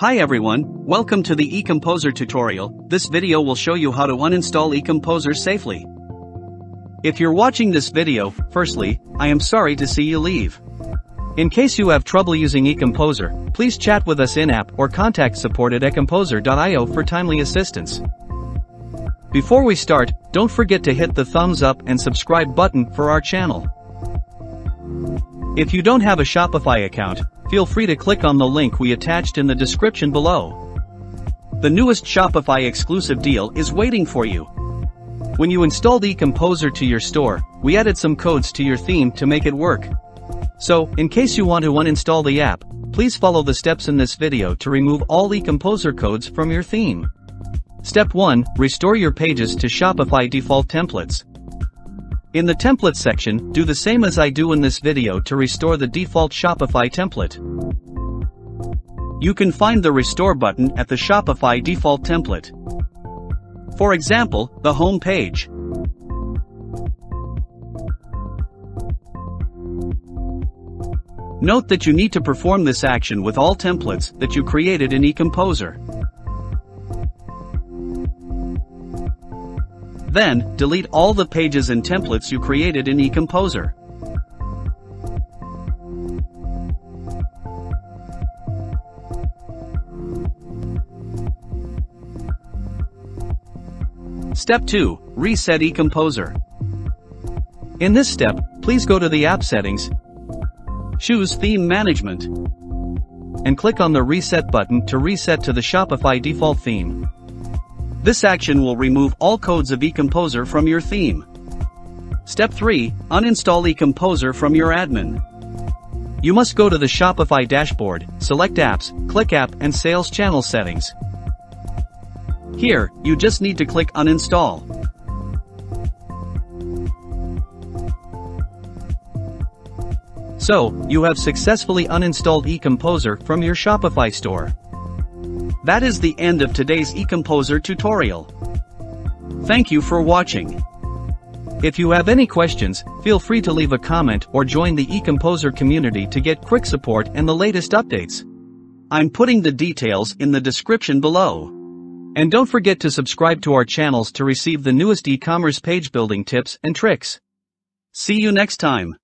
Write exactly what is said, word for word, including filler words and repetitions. Hi everyone, welcome to the eComposer tutorial. This video will show you how to uninstall eComposer safely. If you're watching this video, firstly, I am sorry to see you leave. In case you have trouble using eComposer, please chat with us in-app or contact support at ecomposer dot i o for timely assistance. Before we start, don't forget to hit the thumbs up and subscribe button for our channel. If you don't have a Shopify account, feel free to click on the link we attached in the description below. The newest Shopify exclusive deal is waiting for you. When you installed eComposer to your store, we added some codes to your theme to make it work. So, in case you want to uninstall the app, please follow the steps in this video to remove all eComposer codes from your theme. Step one, restore your pages to Shopify default templates. In the template section, do the same as I do in this video to restore the default Shopify template. You can find the restore button at the Shopify default template. For example, the home page. Note that you need to perform this action with all templates that you created in eComposer. Then, delete all the pages and templates you created in eComposer. Step two, reset eComposer. In this step, please go to the app settings, choose theme management, and click on the reset button to reset to the Shopify default theme. This action will remove all codes of eComposer from your theme. Step three, uninstall eComposer from your admin. You must go to the Shopify dashboard, select apps, click app and sales channel settings. Here, you just need to click uninstall. So, you have successfully uninstalled eComposer from your Shopify store. That is the end of today's eComposer tutorial. Thank you for watching. If you have any questions, feel free to leave a comment or join the eComposer community to get quick support and the latest updates. I'm putting the details in the description below. And don't forget to subscribe to our channels to receive the newest e-commerce page building tips and tricks. See you next time.